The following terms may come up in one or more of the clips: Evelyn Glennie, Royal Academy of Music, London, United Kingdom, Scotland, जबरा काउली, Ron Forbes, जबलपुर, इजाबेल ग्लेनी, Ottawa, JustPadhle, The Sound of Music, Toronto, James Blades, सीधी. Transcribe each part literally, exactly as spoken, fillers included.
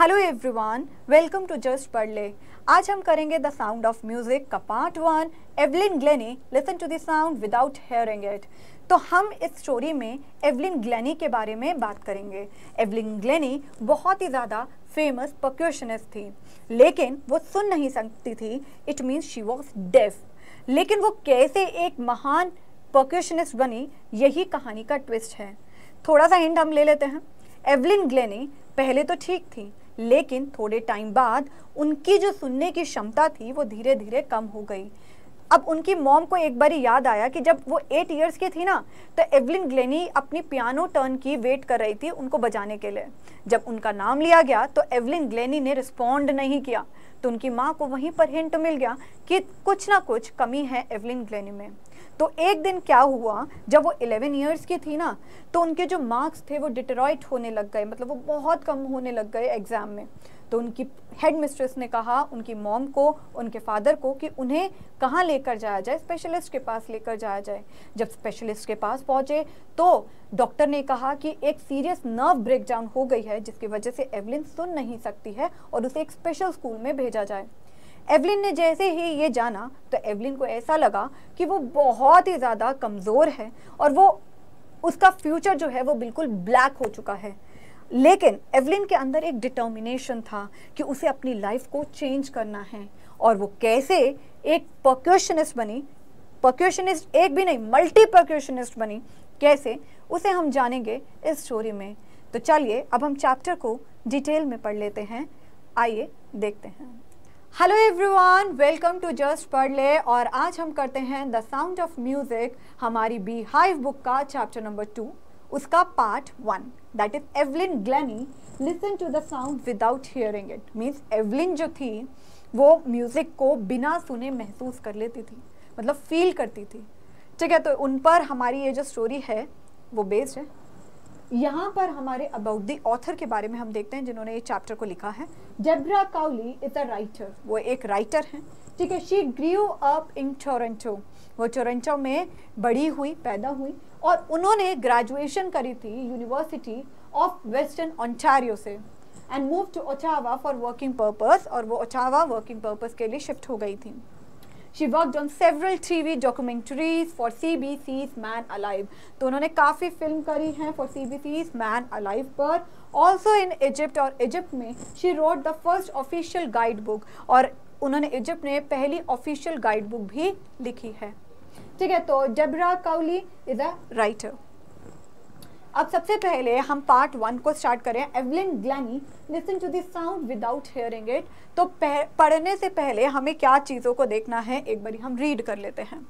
Hello everyone, welcome to just Padhle. आज हम करेंगे द साउंड ऑफ म्यूजिक का part one, Evelyn Glennie, listen to the sound without hearing it. तो हम इस स्टोरी में एवलिन ग्लेनी के बारे में बात करेंगे। एवलिन ग्लेनी बहुत ही ज़्यादा फेमस पर्क्यूशनिस्ट थी, लेकिन वो सुन नहीं सकती थी। It means she was deaf. लेकिन वो कैसे एक महान पर्क्यूशनिस्ट बनी, यही कहानी का ट्विस्ट है। थोड़ा सा हिंट हम ले लेते हैं। एवलिन ग्लेनी पहले तो ठीक थी, लेकिन थोड़े टाइम बाद उनकी जो सुनने की क्षमता थी वो धीरे धीरे कम हो गई। अब उनकी मॉम को एक बार याद आया कि जब वो एट इयर्स की थी ना, तो एवलिन ग्लेनी अपनी पियानो टर्न की वेट कर रही थी उनको बजाने के लिए। जब उनका नाम लिया गया तो एवलिन ग्लेनी ने रिस्पॉन्ड नहीं किया, तो उनकी माँ को वहीं पर हिंट मिल गया कि कुछ ना कुछ कमी है एवलिन ग्लेनी में। तो एक दिन क्या हुआ, जब वो इलेवन इयर्स की थी ना, तो उनके जो मार्क्स थे वो डिटेरॉइट होने लग गए, मतलब वो बहुत कम होने लग गए एग्ज़ाम में। तो उनकी हेड मिस्ट्रेस ने कहा उनकी मॉम को, उनके फादर को, कि उन्हें कहाँ लेकर जाया जाए, स्पेशलिस्ट के पास लेकर जाया जाए। जब स्पेशलिस्ट के पास पहुँचे तो डॉक्टर ने कहा कि एक सीरियस नर्व ब्रेकडाउन हो गई है, जिसकी वजह से एवलिन सुन नहीं सकती है और उसे एक स्पेशल स्कूल में भेजा जाए। एवलिन ने जैसे ही ये जाना तो एवलिन को ऐसा लगा कि वो बहुत ही ज़्यादा कमज़ोर है और वो उसका फ्यूचर जो है वो बिल्कुल ब्लैक हो चुका है। लेकिन एवलिन के अंदर एक डिटर्मिनेशन था कि उसे अपनी लाइफ को चेंज करना है, और वो कैसे एक पर्क्यूशनिस्ट बनी, पर्क्यूशनिस्ट एक भी नहीं, मल्टी पर्क्यूशनिस्ट बनी, कैसे, उसे हम जानेंगे इस स्टोरी में। तो चलिए अब हम चैप्टर को डिटेल में पढ़ लेते हैं, आइए देखते हैं। Hello everyone, welcome to just Padhle, और आज हम करते हैं द साउंड ऑफ म्यूजिक, हमारी बी हाइव बुक का चैप्टर नंबर टू, उसका part one, that is Evelyn Glennie listen to the sound without hearing it. Means Evelyn जो थी वो म्यूज़िक को बिना सुने महसूस कर लेती थी, मतलब फील करती थी। ठीक है, तो उन पर हमारी ये जो स्टोरी है वो बेस्ड है। यहाँ पर हमारे अबाउट द ऑथर के बारे में हम देखते हैं जिन्होंने ये चैप्टर को लिखा है। जबरा काउली इज़ अ राइटर, वो एक राइटर हैं। ठीक है, she grew up in Toronto, वो टोरंटो में बड़ी हुई, पैदा हुई, और उन्होंने ग्रेजुएशन करी थी यूनिवर्सिटी ऑफ वेस्टर्न ओंटारियो से, and move to Ottawa for working purpose, और वो ओटावा वर्किंग पर्पस के लिए शिफ्ट हो गई थी। She worked on several TV documentaries for CBC's Man alive, तो उन्होंने काफ़ी फिल्म करी हैं फॉर सीबीसीज मैन अलाइव पर। ऑल्सो इन इजिप्ट, और इजिप्ट में she wrote the first official guide book, और उन्होंने इजिप्ट में पहली ऑफिशियल गाइड बुक भी लिखी है। ठीक है, तो जबरा काउली इज अ राइटर। अब सबसे पहले हम पार्ट वन को स्टार्ट करें, Evelyn Glennie listen to the sound without hearing it. तो पढ़ने से पहले हमें क्या चीज़ों को देखना है, एक बारी हम रीड कर लेते हैं।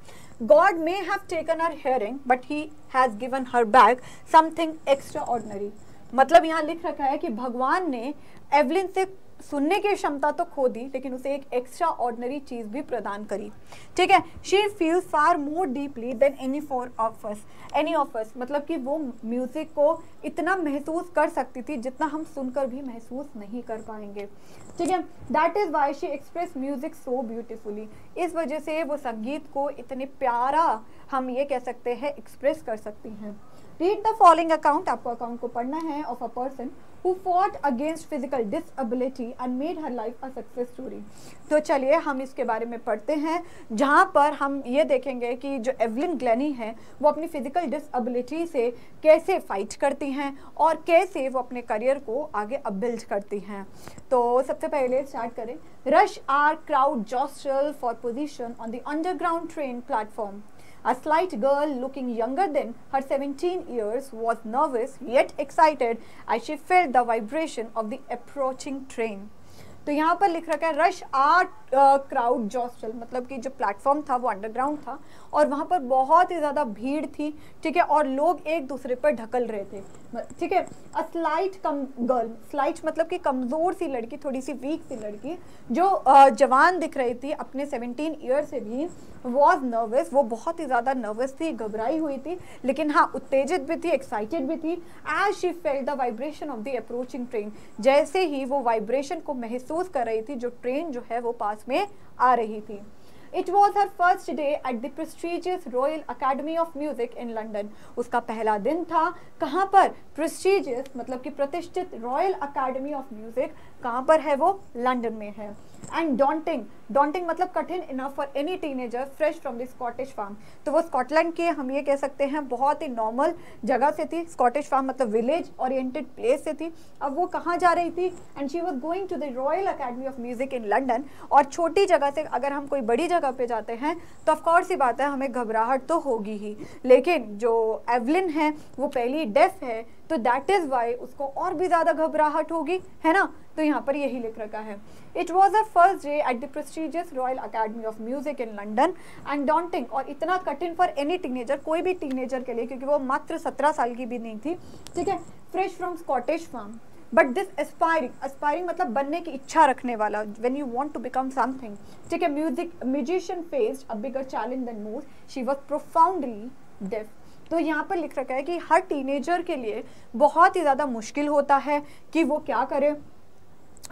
God may have taken her hearing but he has given her back something extraordinary. मतलब यहाँ लिख रखा है कि भगवान ने एवलिन से सुनने की क्षमता तो खो दी, लेकिन उसे एक एक्स्ट्रा ऑर्डनरी चीज़ भी प्रदान करी। ठीक है, she feels far more deeply than any for of us, any of us, मतलब कि वो म्यूज़िक को इतना महसूस कर सकती थी जितना हम सुनकर भी महसूस नहीं कर पाएंगे। ठीक है, that is why she express music so beautifully, इस वजह से वो संगीत को इतने प्यारा, हम ये कह सकते हैं, एक्सप्रेस कर सकती हैं। रीड द फॉलोइंग अकाउंट, आपको अकाउंट को पढ़ना है, of a person who fought against physical disability and made her life a success story. तो चलिए हम इसके बारे में पढ़ते हैं, जहाँ पर हम ये देखेंगे कि जो एवलिन ग्लेनी है वो अपनी फिजिकल डिसएबिलिटी से कैसे फाइट करती हैं और कैसे वो अपने करियर को आगे अपबिल्ड करती हैं। तो सबसे पहले स्टार्ट करें। Rush are crowd jostle for position on the underground train platform. A slight girl looking younger than her seventeen years was nervous yet excited as she felt the vibration of the approaching train. तो यहाँ पर लिख रखा है rush art crowd jostle, मतलब कि जो platform था वो अंडरग्राउंड था और वहाँ पर बहुत ही ज़्यादा भीड़ थी। ठीक है, और लोग एक दूसरे पर ढकल रहे थे। ठीक है, a slight come girl, slight मतलब कि कमज़ोर सी लड़की, थोड़ी सी वीक सी लड़की, जो uh, जवान दिख रही थी अपने सेवनटीन ईयर से भी, वॉज नर्वस, वो बहुत ही ज़्यादा नर्वस थी, घबराई हुई थी, लेकिन हाँ उत्तेजित भी थी, एक्साइटेड भी थी। As she felt the vibration of the approaching train, जैसे ही वो वाइब्रेशन को महसूस कर रही थी जो ट्रेन जो है वो पास में आ रही थी। It was her first day at the prestigious Royal Academy of Music in London. उसका पहला दिन था कहाँ पर? prestigious मतलब कि प्रतिष्ठित Royal Academy of Music कहाँ पर है? वो लंदन में है. And daunting, daunting मतलब कठिन enough for any teenager fresh from the Scottish farm. तो वो स्कॉटलैंड के हम ये कह सकते हैं बहुत ही नॉर्मल जगह से थी, Scottish farm मतलब विलेज ओरिएंटेड प्लेस से थी. अब वो कहाँ जा रही थी? And she was going to the Royal Academy of Music in London. और छोटी जगह से अगर हम कोई बड़ी जगह पे जाते हैं तो ऑफकोर्स ही बात है हमें घबराहट तो होगी ही, लेकिन जो एवलिन है वो पहली डेफ है तो दैट इज़ वाई उसको और भी ज़्यादा घबराहट होगी, है ना. तो यहाँ पर यही लिख रखा है, it was a first day at the prestigious Royal Academy of Music in London and daunting और इतना कठिन फॉर एनी टीनेजर, कोई भी टीनेजर के लिए, क्योंकि वो मात्र सत्रह साल की भी नहीं थी, ठीक है. Fresh from Scottish farm but this aspiring, aspiring मतलब बनने की इच्छा रखने वाला, when you want to become something, ठीक है. Music musician faced a bigger challenge than most, she was profoundly deaf. तो यहाँ पर लिख रखा है कि हर टीनेजर के लिए बहुत ही ज़्यादा मुश्किल होता है कि वो क्या करे,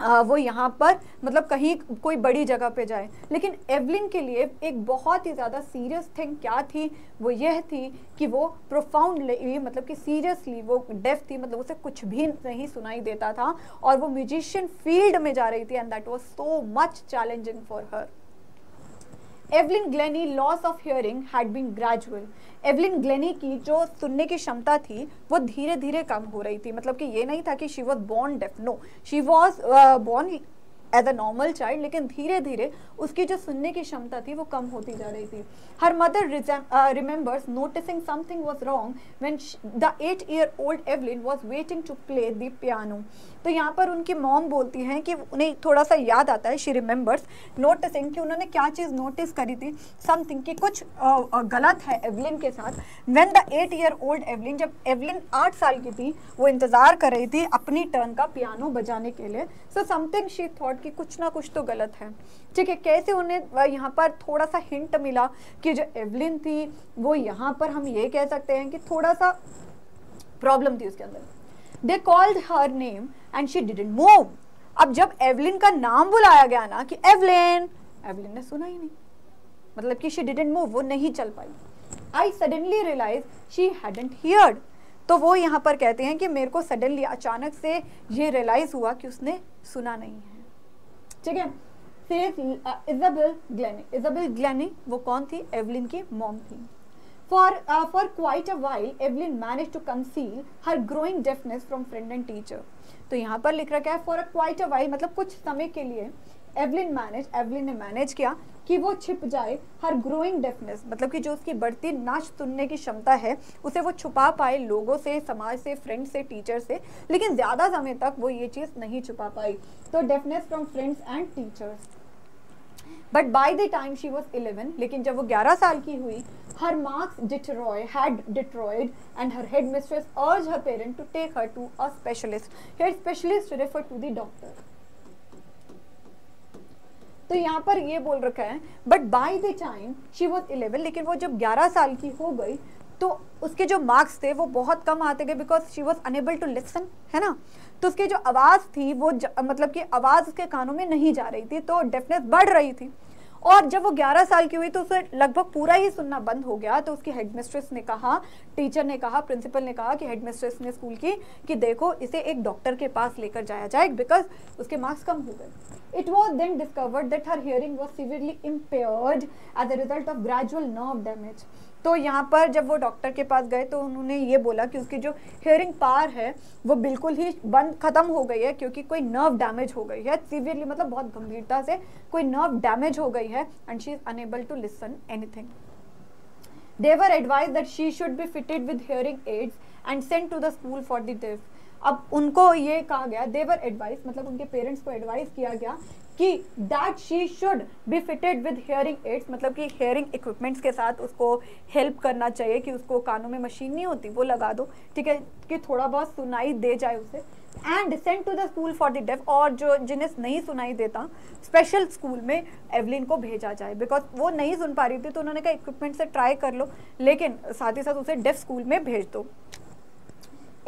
आ, वो यहाँ पर मतलब कहीं कोई बड़ी जगह पे जाए. लेकिन एवलिन के लिए एक बहुत ही ज़्यादा सीरियस थिंग क्या थी? वो यह थी कि वो प्रोफाउंडली मतलब कि सीरियसली वो डेफ थी, मतलब उसे कुछ भी नहीं सुनाई देता था और वो म्यूजिशियन फील्ड में जा रही थी and that was so much challenging for her. Evelyn Glennie loss of hearing had been gradual. Evelyn Glennie की जो सुनने की क्षमता थी वो धीरे धीरे कम हो रही थी, मतलब कि ये नहीं था कि she was born deaf, no, she was born as a normal child, लेकिन धीरे धीरे उसकी जो सुनने की क्षमता थी वो कम होती जा रही थी. Her mother remembers noticing something was wrong when the eight year old Evelyn was waiting to play the piano. तो यहाँ पर उनकी मॉम बोलती हैं कि उन्हें थोड़ा सा याद आता है, शी रिमेंबर्स नोटिसिंग, कि उन्होंने क्या चीज़ नोटिस करी थी, समथिंग कि कुछ uh, uh, गलत है एवलिन के साथ. When the eight year old Evelyn, जब एवलिन आठ साल की थी वो इंतज़ार कर रही थी अपनी टर्न का पियानो बजाने के लिए, सो समथिंग शी थॉट कि कुछ ना कुछ तो गलत है, ठीक है. कैसे उन्हें यहाँ पर थोड़ा सा हिंट मिला कि जो एवलिन थी वो यहाँ पर हम ये कह सकते हैं कि थोड़ा सा प्रॉब्लम थी उसके अंदर. They called her name and she didn't move. अब जब एवलिन का नाम बुलाया गया ना कि एवलिन, एवलिन ने सुना ही नहीं, मतलब कि शी डिडंट मूव, वो नहीं चल पाई. I suddenly realise she hadn't heard. तो वो यहाँ पर कहते हैं कि मेरे को सडनली अचानक से ये रियलाइज हुआ कि उसने सुना नहीं है, ठीक है. इजाबेल ग्लेनी, इजाबेल ग्लेनी वो कौन थी? एवलिन की मॉम थी. For for quite a while Evelyn manage to conceal her growing deafness from friend and teacher. तो यहाँ पर लिख रखा है for a quite a while मतलब कुछ समय के लिए एवलिन मैनेज, एवलिन ने मैनेज किया कि वो छिप जाए हर ग्रोइंग डेफनेस, मतलब कि जो उसकी बढ़ती नाच सुनने की क्षमता है उसे वो छुपा पाए लोगों से, समाज से, फ्रेंड से, टीचर से, लेकिन ज़्यादा समय तक वो ये चीज़ नहीं छुपा पाई. तो deafness from friends and teachers. But by the time she was eleven, लेकिन जब वो ग्यारह साल की हुई, her marks deteriorate had deteriorated and her head mistress अर्ज her parent to take her to a specialist. Here specialist refer to the doctor. तो यहाँ पर ये बोल रखा है but by the time she was eleven, लेकिन वो जब ग्यारह साल की हो गई तो उसके जो मार्क्स थे वो बहुत कम आते गए because she was unable to listen, है ना. तो उसकी जो आवाज़ थी वो ज, मतलब कि आवाज़ उसके कानों में नहीं जा रही थी, तो डेफनेस बढ़ रही थी. और जब वो ग्यारह साल की हुई तो उसे लगभग पूरा ही सुनना बंद हो गया. तो उसकी हेडमिस्ट्रेस ने कहा, टीचर ने कहा, प्रिंसिपल ने कहा कि हेडमिस्ट्रेस ने स्कूल की कि देखो इसे एक डॉक्टर के पास लेकर जाया जाए बिकॉज उसके मार्क्स कम हो गए. It was then discovered that her hearing was severely impaired as a result of gradual nerve damage. तो यहाँ पर जब वो डॉक्टर के पास गए तो उन्होंने ये बोला कि उसकी जो हियरिंग पावर है वो बिल्कुल ही बंद ख़त्म हो गई है क्योंकि कोई नर्व डैमेज हो गई है सीवियरली, मतलब बहुत गंभीरता से कोई नर्व डैमेज हो गई है and she is unable to listen anything. They were advised that she should be fitted with hearing aids and sent to the school for the deaf. अब उनको ये कहा गया, देवर एडवाइस मतलब उनके पेरेंट्स को एडवाइस किया गया कि that she should be fitted with hearing aids, मतलब कि हियरिंग इक्विपमेंट्स के साथ उसको हेल्प करना चाहिए कि उसको कानों में मशीन नहीं होती वो लगा दो, ठीक है, कि थोड़ा बहुत सुनाई दे जाए उसे. And sent to the school for the deaf, और जो जिन्हें नहीं सुनाई देता स्पेशल स्कूल में एवलिन को भेजा जाए बिकॉज वो नहीं सुन पा रही थी. तो उन्होंने कहा इक्विपमेंट से ट्राई कर लो लेकिन साथ ही साथ उसे डेफ स्कूल में भेज दो.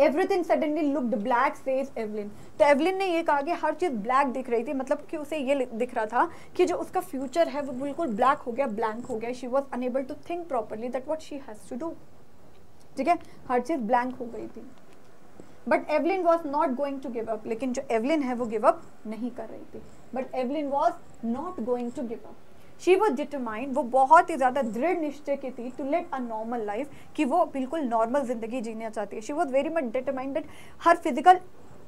Everything suddenly looked black says Evelyn. तो एवलिन ने ये कहा कि हर चीज़ ब्लैक दिख रही थी, मतलब कि उसे ये दिख रहा था कि जो उसका फ्यूचर है वो बिल्कुल ब्लैक हो गया, ब्लैंक हो गया। She was unable to think properly that what she has to do. ठीक है, हर चीज़ ब्लैंक हो गई थी। But Evelyn was not going to give up, लेकिन जो एवलिन है वो गिव अप नहीं कर रही थी। But Evelyn was not going to give up. She was determined, वो बहुत ही ज़्यादा दृढ़ निश्चय की थी, to late a normal life, कि वो बिल्कुल नॉर्मल ज़िंदगी जीना चाहती है। She was very much determined that her physical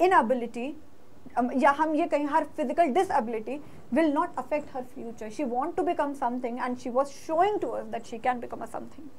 inability, या हम ये कहीं her physical disability will not affect her future. She want to become something and she was showing to us that she can become a something.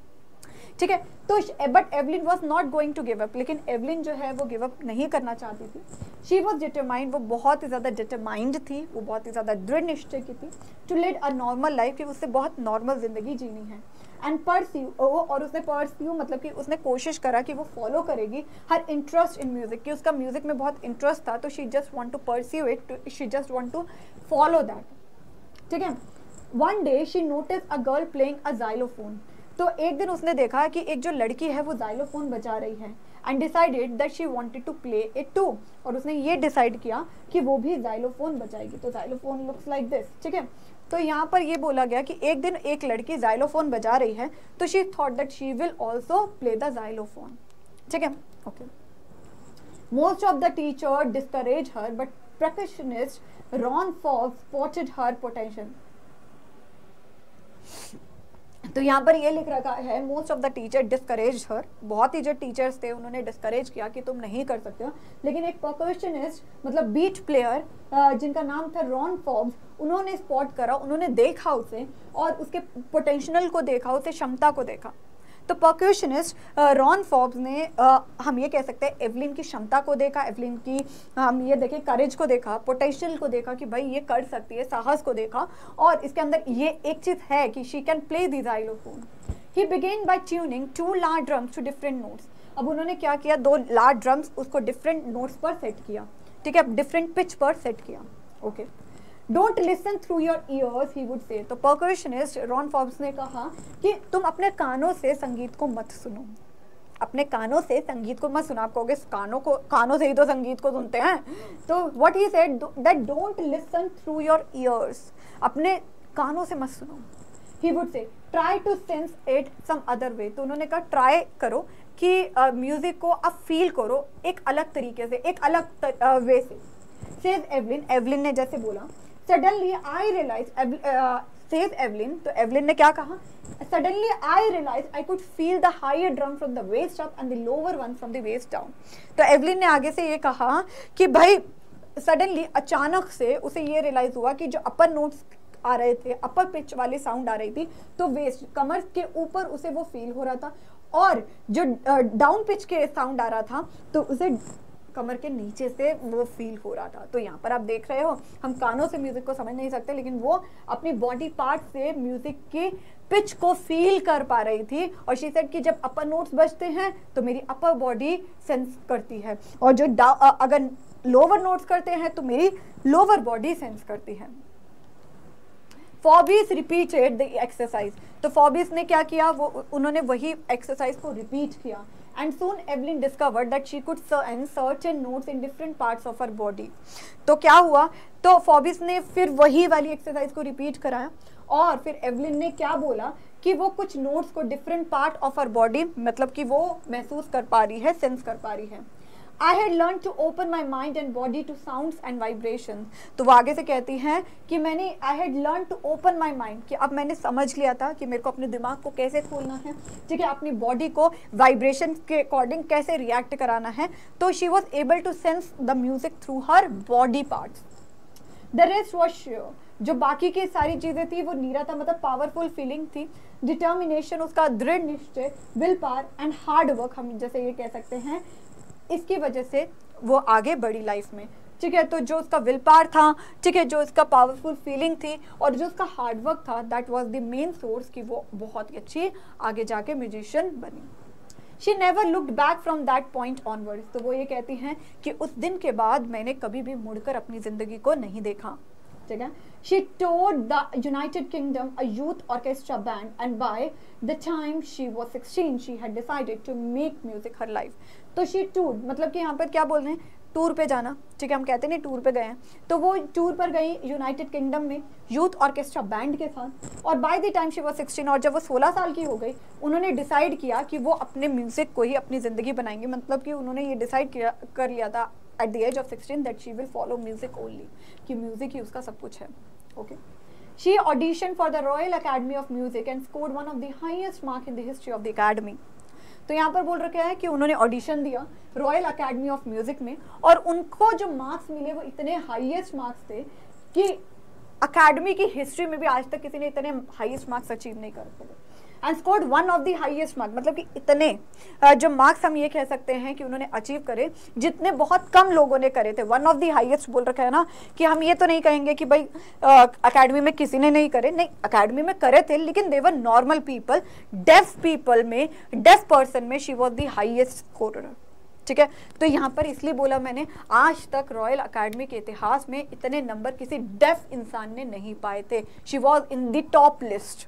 ठीक है, तो but Evelyn was not going to give up, लेकिन Evelyn जो है वो give up नहीं करना चाहती थी। शी वॉज डिटरमाइंड, वो बहुत ही ज़्यादा डिटरमाइंड थी, वो बहुत ही ज़्यादा दृढ़ निश्चय की थी to lead a normal life, कि उससे बहुत नॉर्मल ज़िंदगी जीनी है। एंड परस्यू, और उसने परस्यू मतलब कि उसने कोशिश करा कि वो फॉलो करेगी हर इंटरेस्ट इन म्यूज़िक, कि उसका म्यूज़िक में बहुत इंटरेस्ट था, तो she just want to pursue it, she just want to follow that. ठीक है, one day she notice a girl playing a xylophone। तो एक दिन उसने देखा कि एक जो लड़की है वो xylophone बजा रही है, and decided that she wanted to play it too. और उसने ये डिसाइड किया कि वो भी xylophone बजाएगी। तो xylophone लुक्स लाइक दिस। ठीक है, तो यहाँ पर ये बोला गया कि एक दिन एक लड़की xylophone बजा रही है, तो she thought that she will also play the xylophone। ठीक है, okay. Most of the teacher discourage her, but percussionist Ron Forbes spotted her potential. तो यहाँ पर ये लिख रखा है, most of the teacher discourage her, बहुत ही जो टीचर्स थे उन्होंने डिस्करेज किया कि तुम नहीं कर सकते हो। लेकिन एक परकशनिस्ट मतलब बीट प्लेयर जिनका नाम था रॉन फॉर्ब्स, उन्होंने स्पॉट करा, उन्होंने देखा उसे और उसके पोटेंशियल को देखा, उसके क्षमता को देखा। तो परक्यूशनिस्ट रॉन फॉर्ब्स ने uh, हम ये कह सकते हैं एवलिन की क्षमता को देखा, एवलिन की हम ये देखें करेज को देखा, पोटेंशियल को देखा कि भाई ये कर सकती है, साहस को देखा, और इसके अंदर ये एक चीज़ है कि she can play the xylophone। He began by tuning two large drums to different notes. अब उन्होंने क्या किया, दो लार्ज ड्रम्स उसको डिफरेंट नोट्स पर सेट किया। ठीक है, डिफरेंट पिच पर सेट किया। Okay, don't listen through your ears he would say. तो परकशनिस्ट रॉन फॉर्ब्स ने कहा कि तुम अपने कानों से संगीत को मत सुनो, अपने कानों से संगीत को मत सुनो। आप कहोगे कानों को, कानों से ही तो संगीत को सुनते हैं। तो what he said that don't listen through your ears, अपने कानों से मत सुनो। He would say try to sense it some other way. तो उन्होंने कहा ट्राई करो कि म्यूज़िक uh, को आप फील करो एक अलग तरीके से, एक अलग वे से। सेज एवलिन, एवलिन ने जैसे बोला, suddenly I realise, says Evelyn, तो एवलिन ने क्या कहा, suddenly I realise I could feel the higher drum from the waist up and the lower one from the waist down. तो एवलिन ने आगे से ये कहा कि भाई सडनली, अचानक से उसे ये रियलाइज हुआ कि जो अपर नोट्स आ रहे थे, अपर पिच वाले साउंड आ रही थी, तो वेस्ट कमर के ऊपर उसे वो फील हो रहा था, और जो डाउन पिच के साउंड आ रहा था तो उसे कमर के नीचे से वो फील हो रहा था। तो यहाँ पर आप देख रहे हो, हम कानों से म्यूज़िक को समझ नहीं सकते, लेकिन वो अपनी बॉडी पार्ट से म्यूज़िक की पिच को फील कर पा रही थी। और शी सेड कि जब अपर नोट्स बजते हैं तो मेरी अपर बॉडी सेंस करती है, और जो अगर लोअर नोट्स करते हैं तो मेरी लोअर बॉडी सेंस करती है। Forbes repeated the exercise. तो फॉर्ब्स ने क्या किया, वो उन्होंने वही एक्सरसाइज को रिपीट किया। And soon Evelyn discovered that she could sense certain notes in different parts of her body. तो क्या हुआ, तो फॉर्ब्स ने फिर वही वाली एक्सरसाइज को रिपीट कराया, और फिर एवलिन ने क्या बोला कि वो कुछ नोट्स को different part of her body, मतलब कि वो महसूस कर पा रही है, सेंस कर पा रही है। I had learn to open my mind and body to sounds and vibration. तो वो आगे से कहती हैं कि मैंने I had learn to open my mind, कि अब मैंने समझ लिया था कि मेरे को अपने दिमाग को कैसे खोलना है, ठीक है, अपनी बॉडी को वाइब्रेशन के अकॉर्डिंग कैसे रिएक्ट कराना है। तो she was able to sense the music through her body parts. The rest was sure, जो बाकी की सारी चीज़ें थी वो नीरा था, मतलब पावरफुल फीलिंग थी। डिटर्मिनेशन, उसका दृढ़ निश्चय, will power and hard work, हम जैसे ये कह सकते हैं, इसकी वजह से वो आगे बढ़ी लाइफ में। ठीक है, तो जो उसका विल पावर था, ठीक है, जो उसका पावरफुल फीलिंग थी, और जो उसका हार्डवर्क था, that was the main source कि वो बहुत ही अच्छी आगे जाके म्यूजिशियन बनी। She never looked back from that point onwards. तो वो ये कहती हैं कि उस दिन के बाद मैंने कभी भी मुड़कर अपनी ज़िंदगी को नहीं देखा। ठीक है, she toured the United Kingdom, a youth orchestra band, and by the time she was sixteen, she had decided to make music her life. तो she toured मतलब कि यहाँ पर क्या बोल रहे हैं, टूर पे जाना, ठीक है, हम कहते नहीं टूर पे गए हैं, तो वो टूर पर गई यूनाइटेड किंगडम में यूथ ऑर्केस्ट्रा बैंड के साथ, और by the time she was sixteen, और जब वो सोलह साल की हो गई उन्होंने डिसाइड किया कि वो अपने म्यूज़िक को ही अपनी ज़िंदगी बनाएंगे, मतलब कि उन्होंने ये डिसाइड किया कर लिया था at the age of sixteen that she will follow music only, कि म्यूज़िक ही उसका सब कुछ है. Okay, she audition for the Royal Academy of Music and scored one of the highest mark in the history of the academy. तो यहाँ पर बोल रखा है कि उन्होंने ऑडिशन दिया रॉयल अकेडमी ऑफ म्यूज़िक में, और उनको जो मार्क्स मिले वो इतने हाईएस्ट मार्क्स थे कि अकेडमी की हिस्ट्री में भी आज तक किसी ने इतने हाईएस्ट मार्क्स अचीव नहीं कर सके, and scored one of the highest marks, मतलब कि इतने जो मार्क्स हम ये कह सकते हैं कि उन्होंने अचीव करे जितने बहुत कम लोगों ने करे थे. वन ऑफ द हाईएस्ट बोल रखा है ना, कि हम ये तो नहीं कहेंगे कि भाई अकेडमी में किसी ने नहीं करे, नहीं, अकेडमी में करे थे, लेकिन they were normal people, deaf people में, डेफ पर्सन में she was the highest scorer. ठीक है, तो यहाँ पर इसलिए बोला मैंने आज तक रॉयल अकेडमी के इतिहास में इतने नंबर किसी डेफ इंसान ने नहीं पाए थे. She was in the top list,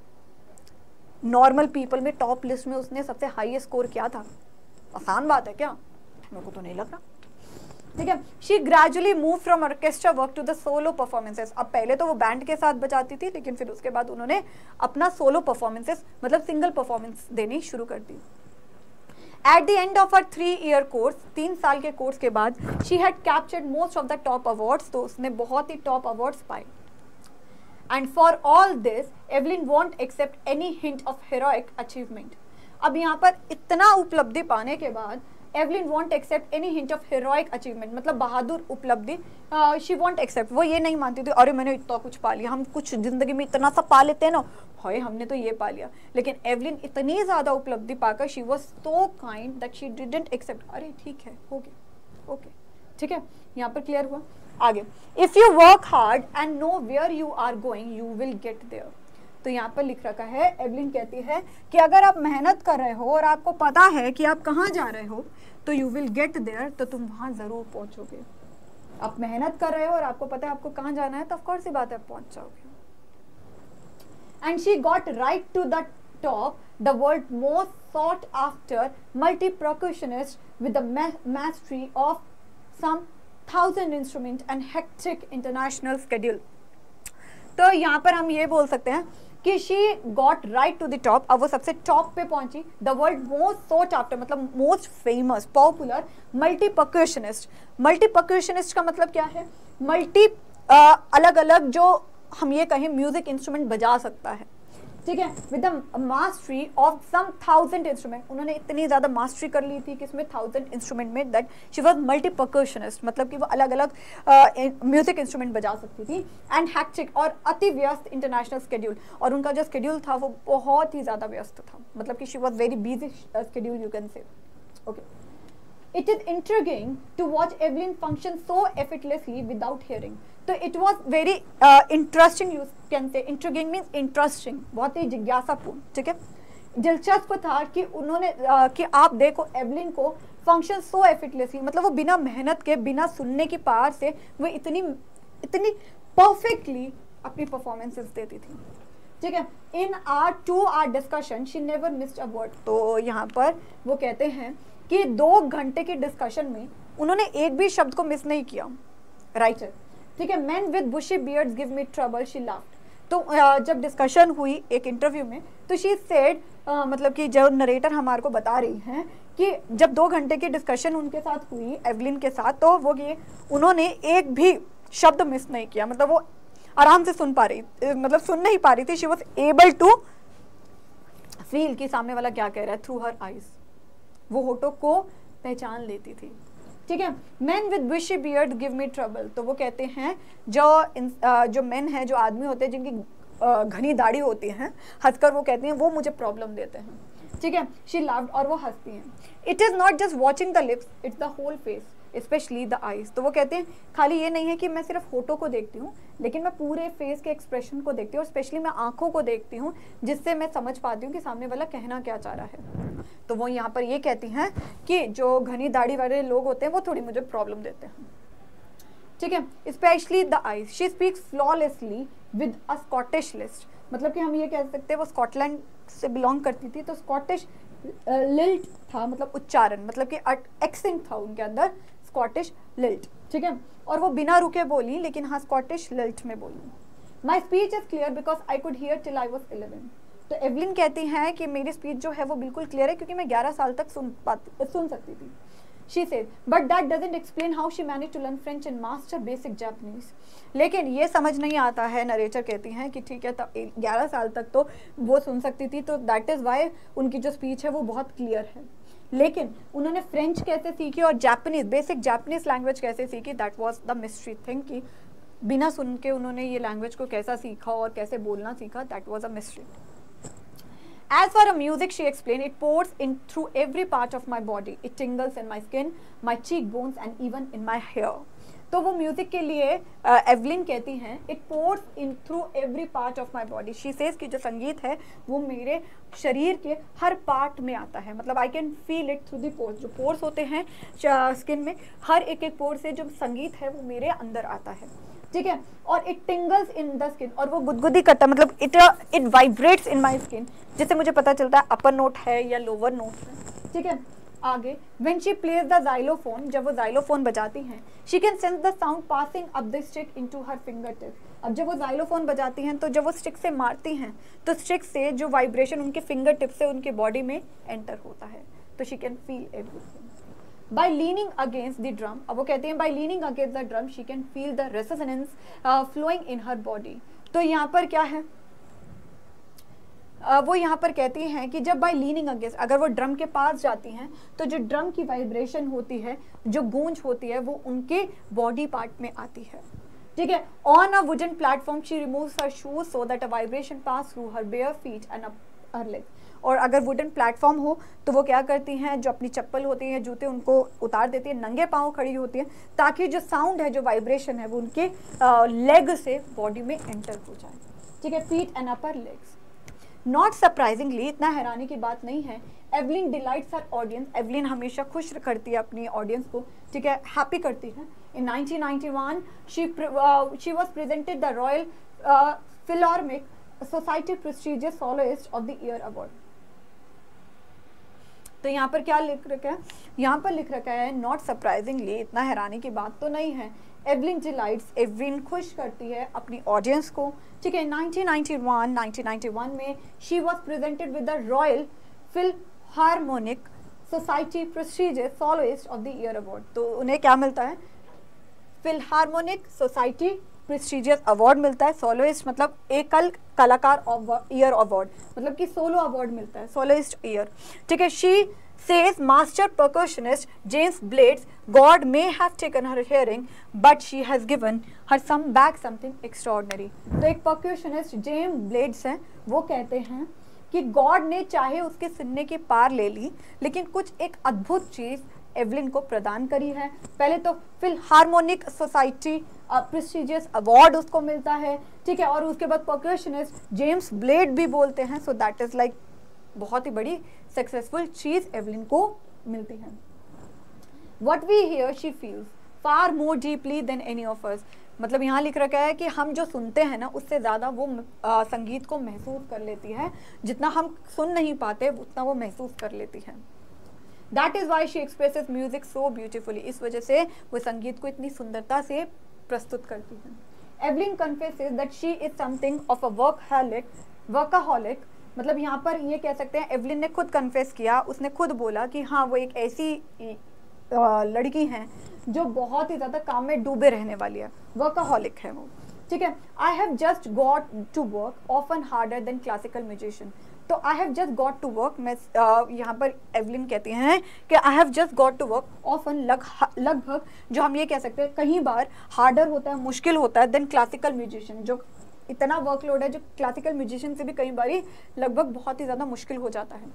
normal people में टॉप लिस्ट में उसने सबसे हाईएस्ट स्कोर किया था. आसान बात है क्या, मेरे को तो नहीं लग रहा. ठीक है, she gradually move from orchestra work to the solo performances. अब पहले तो वो बैंड के साथ बजाती थी, लेकिन फिर उसके बाद उन्होंने अपना सोलो परफॉर्मेंसेस मतलब सिंगल परफॉर्मेंस देनी शुरू कर दी. At the end of her three year course, तीन साल के कोर्स के बाद she had captured most of the top awards, तो उसने बहुत ही top awards पाए. And for all this, Evelyn won't accept any hint of heroic achievement. अब यहाँ पर इतना उपलब्धि पाने के बाद Evelyn won't accept any hint of heroic achievement, मतलब बहादुर उपलब्धि uh, she won't accept, वो ये नहीं मानती थी अरे मैंने इतना कुछ पा लिया, हम कुछ ज़िंदगी में इतना सा पा लेते हैं ना, हाय हमने तो ये पा लिया. लेकिन Evelyn इतनी ज़्यादा उपलब्धि पाकर she was so kind that she didn't accept. अरे ठीक है, हो गया, ओके, ठीक है, यहाँ पर क्लियर हुआ. आगे, if you work hard and know where you are going you will get there. तो यहाँ पर लिख रखा है, एवलिन कहती है कि अगर आप मेहनत कर रहे हो और आपको पता है कि आप कहाँ जा रहे हो तो यू विल गेट देयर, तो तुम वहाँ ज़रूर पहुँचोगे. आप मेहनत कर रहे हो और आपको पता है आपको कहाँ जाना है, तो ऑफकोर्स ही बात है पहुँच जाओगे. And she got right to the top, the world most sought after multi percussionist with the mastery of some thousand instrument and hectic international schedule. तो यहाँ पर हम ये बोल सकते हैं कि she got right to the top, अब वो सबसे टॉप पे पहुंची. The world most sought after मतलब most famous popular multi percussionist. Multi percussionist का मतलब क्या है, मल्टी अलग अलग जो हम ये कहें म्यूजिक इंस्ट्रूमेंट बजा सकता है. ठीक है, with the mastery of some thousand instrument, उन्होंने इतनी ज़्यादा मास्टरी कर ली थी कि इसमें थाउजेंड इंस्ट्रूमेंट में, that she was multi percussionist, मतलब कि वो अलग अलग म्यूजिक इंस्ट्रूमेंट बजा सकती थी. एंड हैक्टिक और अति व्यस्त इंटरनेशनल स्केड्यूल, और उनका जो स्केड्यूल था वो बहुत ही ज़्यादा व्यस्त था, मतलब कि she was very busy schedule you can say. Okay, It is intriguing to watch Evelyn function so effortlessly without hearing. So it was very uh, interesting. You can say intriguing means interesting. बहुत ही जिज्ञासापूर्ण. ठीक है, दिलचस्प था कि उन्होंने uh, कि आप देखो Evelyn को function so effortlessly, मतलब वो बिना मेहनत के, बिना सुनने की पार से वो इतनी इतनी perfectly अपनी performances देती थी. ठीक है, in our two hour discussion she never missed a word. तो यहाँ पर वो कहते हैं कि दो घंटे की डिस्कशन में उन्होंने एक भी शब्द को मिस नहीं किया. राइटर, ठीक है, man with bushy beards give me trouble she laughed. तो जब डिस्कशन हुई एक इंटरव्यू में तो शी सेड, मतलब कि जो नरेटर हमारे को बता रही हैं कि जब दो घंटे की डिस्कशन उनके साथ हुई एवलिन के साथ, तो वो ये उन्होंने एक भी शब्द मिस नहीं किया, मतलब वो आराम से सुन पा रही, मतलब सुन नहीं पा रही थी. She was able to feel कि सामने वाला क्या कह रहा है थ्रू हर आइज, वो होटो को पहचान लेती थी. ठीक है, man with bushy beard give me trouble, तो वो कहते हैं जो जो मैन है, जो आदमी होते हैं जिनकी घनी दाढ़ी होती है, हंसकर वो कहती हैं वो मुझे प्रॉब्लम देते हैं. ठीक है, शी लाफ्ड, और वो हंसती हैं. It is not just watching the lips, it's the whole face specially the eyes. तो वो कहते हैं खाली ये नहीं है कि मैं सिर्फ होटो को देखती हूँ, लेकिन मैं पूरे फेस के एक्सप्रेशन को देखती हूँ, और स्पेशली मैं आँखों को देखती हूँ, जिससे मैं समझ पाती हूँ कि सामने वाला कहना क्या चाह रहा है. तो वो यहाँ पर ये कहती हैं कि जो घनी दाढ़ी वाले लोग होते हैं वो थोड़ी मुझे प्रॉब्लम देते हैं. ठीक है, specially the eyes, she speaks flawlessly with a Scottish list, मतलब कि हम ये कह सकते हैं वो स्कॉटलैंड से बिलोंग करती थी, तो स्कॉटिश लिल्ट था, मतलब उच्चारण, मतलब कि एक्सेंट था उनके अंदर, स्कॉटिश लिल्ट, ठीक है, और वो बिना रुके बोली, लेकिन हाँ स्कॉटिश लिल्ट में बोली। My speech is clear because I could hear till I was eleven. तो एवलिन कहती हैं कि मेरी स्पीच जो है वो बिल्कुल क्लियर है क्योंकि मैं ग्यारह साल तक सुन पाती सुन सकती थी। She says but that doesn't explain how she manage to learn French and master basic Japanese. लेकिन ये समझ नहीं आता है, नरेटर कहती हैं कि ठीक है तब ग्यारह साल तक तो वो सुन सकती थी, तो दैट इज़ वाई उनकी जो स्पीच है वो बहुत क्लियर है, लेकिन उन्होंने फ्रेंच कैसे सीखी और जापनीज बेसिक जापनीज लैंग्वेज कैसे सीखी, that was the mystery thing, कि बिना सुन के उन्होंने ये लैंग्वेज को कैसा सीखा और कैसे बोलना सीखा, that was a mystery. As for a music, she explained, it pours in through every part of my body. It tingles in my skin, my cheekbones, and even in my hair. तो वो music के लिए Evelyn uh, कहती हैं it pours in through every part of my body. She says कि जो संगीत है वो मेरे शरीर के हर पार्ट में आता है, मतलब I can feel it through the pores, जो पोर्स होते हैं स्किन में, हर एक एक पोर से जो संगीत है वो मेरे अंदर आता है, ठीक है, और it tingles in the skin, और वो गुदगुदी करता, मतलब it it vibrates in my skin, जिससे मुझे पता चलता है अपर नोट है या लोअर नोट है, ठीक है। आगे when she plays the xylophone, जब वो जाइलोफोन बजाती हैं, she can sense the sound passing up the stick into her finger tips. अब जब वो जाइलोफोन बजाती हैं तो जब वो स्टिक से मारती हैं तो स्टिक से जो वाइब्रेशन उनके फिंगर टिप से उनके बॉडी में एंटर होता है, तो she can feel everything. By leaning against the drum, अब वो कहती हैं by leaning against the drum she can feel the resonance flowing in her body. तो यहाँ पर क्या है, Uh, वो यहाँ पर कहती हैं कि जब बाई लीनिंग अगेंस्ट, अगर वो ड्रम के पास जाती हैं तो जो ड्रम की वाइब्रेशन होती है, जो गूंज होती है, वो उनके बॉडी पार्ट में आती है, ठीक है। On a wooden platform she removes her shoes so that a vibration pass through her bare feet and up her leg. और अगर वुडन प्लेटफॉर्म हो तो वो क्या करती हैं, जो अपनी चप्पल होती है, जूते, उनको उतार देती है, नंगे पाँव खड़ी होती है, ताकि जो साउंड है, जो वाइब्रेशन है, वो उनके लेग से बॉडी में एंटर हो जाए, ठीक है, feet and upper legs. Not surprisingly, इतना हैरानी की बात नहीं है, Evelyn delights her audience, Evelyn हमेशा खुश करती है अपनी ऑडियंस को, ठीक है, हैप्पी करती है। In nineteen ninety one she she was presented the Royal Philharmonic Society prestigious soloist of the year award. तो यहाँ पर क्या लिख रखा है, यहाँ पर लिख रखा है नॉट सरप्राइजिंगली, इतना हैरानी की बात तो नहीं है, एवलिन डिलाइट्स, एवलिन खुश करती है अपनी ऑडियंस को, ठीक है। नाइनटीन नाइंटी वन में she was presented with the Royal Philharmonic Society prestigious soloist of the year award. तो उन्हें क्या मिलता है, फिलहार्मोनिक सोसाइटी प्रेस्टीजियस अवार्ड मिलता है, सोलोइस्ट मतलब एकल कलाकार ईयर अवार्ड, मतलब कि सोलो अवार्ड मिलता है, सोलोइस्ट ईयर, ठीक है। She says master percussionist James Blades, God may have taken her hearing, but she has given her some back something extraordinary. तो एक percussionist James Blades हैं, वो कहते हैं कि God ने चाहे उसके सुनने की पार ले ली, लेकिन कुछ एक अद्भुत चीज़ एवलिन को प्रदान करी है। पहले तो फिलहार्मोनिक सोसाइटी प्रेस्टीजियस अवार्ड उसको मिलता है, ठीक है, और उसके बाद percussionist James Blade भी बोलते हैं, so that is like बहुत ही बड़ी सक्सेसफुल चीज़ एवलिन को मिलती है। What we hear she feels far more deeply than any of us, मतलब यहाँ लिख रखा है कि हम जो सुनते हैं ना, उससे ज़्यादा वो आ, संगीत को महसूस कर लेती है, जितना हम सुन नहीं पाते उतना वो महसूस कर लेती है। That is why she expresses music so beautifully, इस वजह से वो संगीत को इतनी सुंदरता से प्रस्तुत करती है। Evelyn confesses that she is something of a workaholic workaholic मतलब यहाँ पर ये कह सकते हैं एवलिन ने खुद कन्फेस किया, उसने खुद बोला कि हाँ वो एक ऐसी लड़की हैं जो बहुत ही ज़्यादा काम में डूबे रहने वाली है, वर्कहॉलिक है वो, ठीक है। I have just got to work often harder than classical musician, तो I have just got to work, मैं यहाँ पर एवलिन कहती हैं कि I have just got to work often लग लगभग जो हम ये कह सकते हैं कहीं बार हार्डर होता है, मुश्किल होता है, देन क्लासिकल म्यूजिशियन, जो इतना वर्कलोड है जो क्लासिकल म्यूजिशियन से भी कई बारी लगभग बहुत ही ज़्यादा मुश्किल हो जाता है।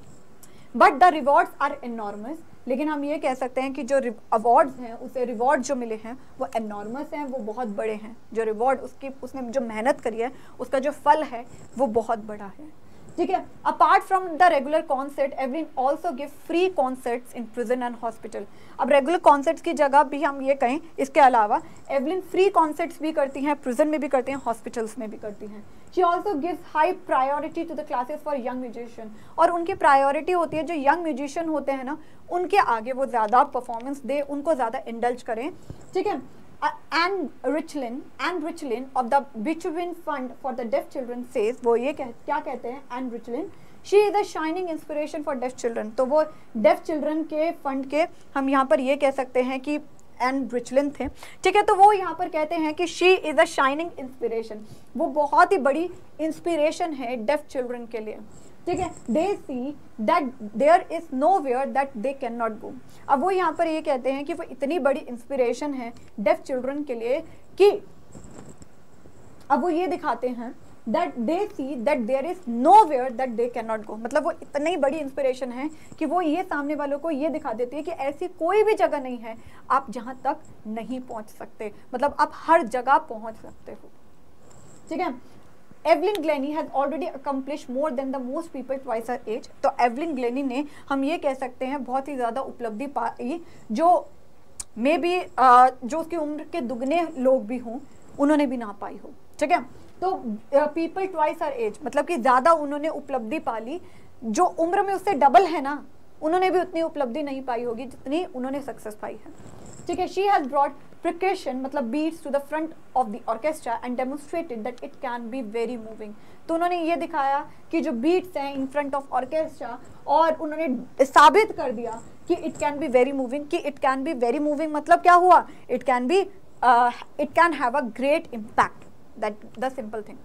But the rewards are enormous, लेकिन हम ये कह सकते हैं कि जो अवार्ड्स हैं, उसे रिवॉर्ड जो मिले हैं वो एनॉर्मस हैं, वो बहुत बड़े हैं, जो रिवॉर्ड उसकी उसने जो मेहनत करी है उसका जो फल है वो बहुत बड़ा है, ठीक है। Apart from the regular concert Evelyn also give free concerts in prison and hospital. अब रेगुलर कॉन्सर्ट्स की जगह भी हम ये कहें, इसके अलावा एवलिन फ्री कॉन्सर्ट्स भी करती हैं, प्रिजन में भी करती हैं, हॉस्पिटल्स में भी करती हैं। She also gives high priority to the classes for young musician, और उनकी प्रायोरिटी होती है जो यंग म्यूजिशियन होते हैं ना उनके आगे वो ज़्यादा परफॉर्मेंस दें, उनको ज़्यादा इंडल्ज करें, ठीक है। Ann Richlin Ann Richlin of the Beethoven fund for the deaf children says, वो ये कह, क्या कहते हैं Ann Richlin, she is a shining inspiration for deaf children. तो वो डेफ चिल्ड्रन के फंड के हम यहाँ पर ये कह सकते हैं कि एंड रिचलिन थे, ठीक है। तो वो यहाँ पर कहते हैं कि she is a shining inspiration, वो बहुत ही बड़ी इंस्पिरेशन है डेफ चिल्ड्रन के लिए, ठीक है। They see that there is nowhere that they can not go. अब वो यहाँ पर ये कहते हैं कि वो इतनी बड़ी इंस्पिरेशन है डेफ चिल्ड्रन के लिए कि अब वो ये दिखाते हैं that they see that there is nowhere that they can not go, मतलब वो इतनी बड़ी इंस्पिरेशन है कि वो ये सामने वालों को ये दिखा देती है कि ऐसी कोई भी जगह नहीं है आप जहाँ तक नहीं पहुँच सकते, मतलब आप हर जगह पहुँच सकते हो, ठीक है। Evelyn Glennie has already accomplish more than the most people twice her age. तो एवलिन ग्लेनी ने हम ये कह सकते हैं बहुत ही ज़्यादा उपलब्धि पाई, जो मे बी जो उसकी उम्र के दुगने लोग भी हों उन्होंने भी ना पाई हो, ठीक है। तो पीपल ट्वाइस हर एज मतलब कि ज़्यादा उन्होंने उपलब्धि पा ली, जो उम्र में उससे डबल है ना उन्होंने भी उतनी उपलब्धि नहीं पाई होगी जितनी उन्होंने सक्सेस पाई है, ठीक है। शी हैज़ ब्रॉट percussion मतलब beats to the front of the orchestra and demonstrated that it can be very moving। तो उन्होंने ये दिखाया कि जो beats हैं in front of orchestra और उन्होंने साबित कर दिया कि it can be very moving, कि it can be very moving मतलब क्या हुआ, it can be uh, it can have a great impact, that the simple thing,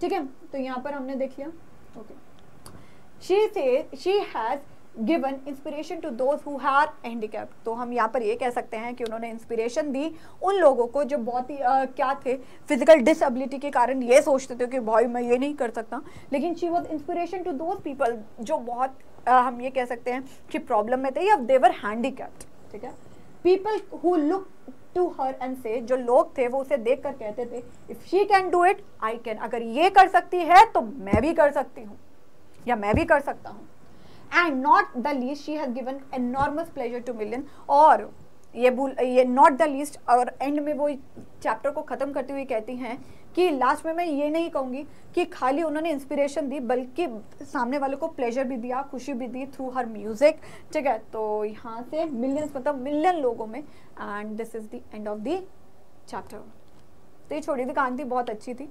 ठीक है। तो यहाँ पर हमने देख लिया, okay। she says she has given inspiration to those who are handicap, तो हम यहाँ पर ये कह सकते हैं कि उन्होंने इंस्पिरेशन दी उन लोगों को जो बहुत ही uh, क्या थे फिजिकल डिसएबिलिटी के कारण ये सोचते थे कि भाई मैं ये नहीं कर सकता, लेकिन she was inspiration to those people जो बहुत uh, हम ये कह सकते हैं कि प्रॉब्लम में थे या देवर हैंडीकैप्ड, ठीक है। People who look to her and say, जो लोग थे वो उसे देख कर कहते थे if she can do it I can, अगर ये कर सकती है तो मैं भी कर सकती हूँ या मैं भी कर सकता हूँ। And not the least, she has given enormous pleasure to million। और ये भूल ये not the least और end में वो चैप्टर को ख़त्म करते हुए कहती हैं कि लास्ट में मैं ये नहीं कहूँगी कि खाली उन्होंने इंस्पिरेशन दी बल्कि सामने वालों को प्लेजर भी दिया, खुशी भी दी थ्रू हर म्यूज़िक, ठीक है। तो यहाँ से मिलियंस मतलब मिलियन लोगों में, and this is the end of the chapter. तो ये छोटी सी कहानी थी, बहुत अच्छी थी।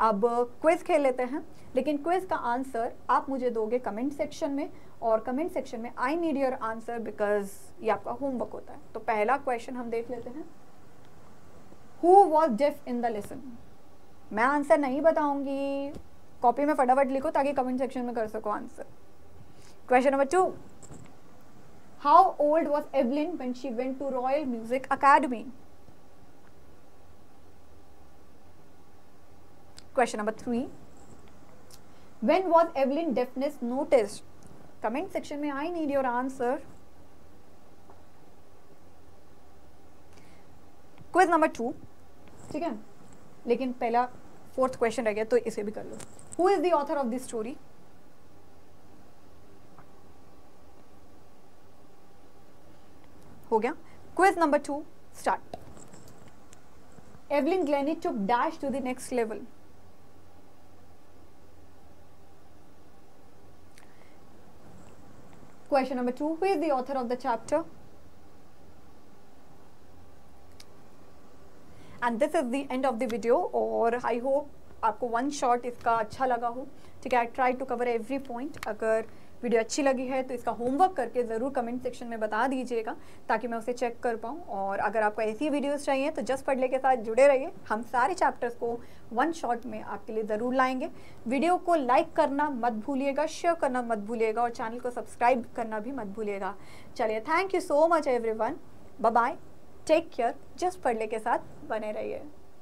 अब क्विज़ खेल लेते हैं, लेकिन क्विज़ का आंसर आप मुझे दोगे कमेंट सेक्शन में, और कमेंट सेक्शन में I need your answer because ये आपका होमवर्क होता है। तो पहला क्वेश्चन हम देख लेते हैं, who was deaf in the lesson. मैं आंसर नहीं बताऊंगी, कॉपी में फटाफट लिखो ताकि कमेंट सेक्शन में कर सको answer. Question number two, how old was Evelyn when she went to Royal Music Academy. Question number three, when was Evelyn deafness noticed? Comment section में I need your answer। Quiz number two, ठीक है, लेकिन पहला fourth question रह गया तो इसे भी कर लो। Who is the author of this story? हो गया। Quiz number two, start। Evelyn Glennie took dash to the next level। Question number two, who is the author of the chapter? And this is the end of the video, और I hope आपको one shot इसका अच्छा लगा हो, ठीक है। I try to cover every point। अगर video अच्छी लगी है तो इसका होमवर्क करके ज़रूर कमेंट सेक्शन में बता दीजिएगा ताकि मैं उसे चेक कर पाऊँ। और अगर आपको ऐसी वीडियोस चाहिए तो जस्ट पढ़ले के साथ जुड़े रहिए, हम सारे चैप्टर्स को वन शॉट में आपके लिए ज़रूर लाएंगे। वीडियो को लाइक करना मत भूलिएगा, शेयर करना मत भूलिएगा, और चैनल को सब्सक्राइब करना भी मत भूलिएगा। चलिए, thank you so much everyone, bye bye, take care. Just पढ़ले के साथ बने रहिए।